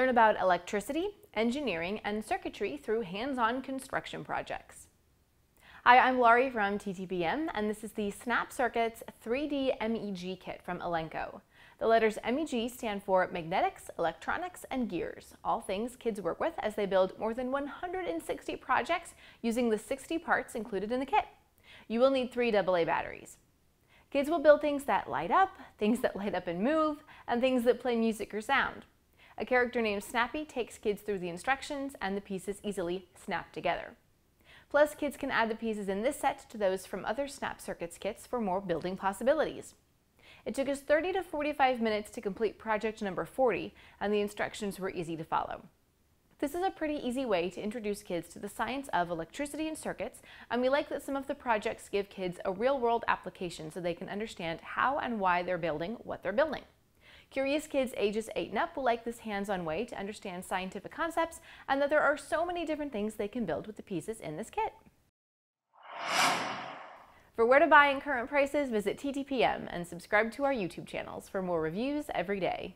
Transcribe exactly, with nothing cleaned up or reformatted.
Learn about electricity, engineering, and circuitry through hands-on construction projects. Hi, I'm Laurie from T T P M, and this is the Snap Circuits three D M E G kit from Elenco. The letters M E G stand for magnetics, electronics, and gears, all things kids work with as they build more than one hundred sixty projects using the sixty parts included in the kit. You will need three double A batteries. Kids will build things that light up, things that light up and move, and things that play music or sound. A character named Snappy takes kids through the instructions, and the pieces easily snap together. Plus, kids can add the pieces in this set to those from other Snap Circuits kits for more building possibilities. It took us thirty to forty-five minutes to complete project number forty, and the instructions were easy to follow. This is a pretty easy way to introduce kids to the science of electricity and circuits, and we like that some of the projects give kids a real-world application so they can understand how and why they're building what they're building. Curious kids ages eight and up will like this hands-on way to understand scientific concepts and that there are so many different things they can build with the pieces in this kit. For where to buy and current prices, visit T T P M and subscribe to our YouTube channels for more reviews every day.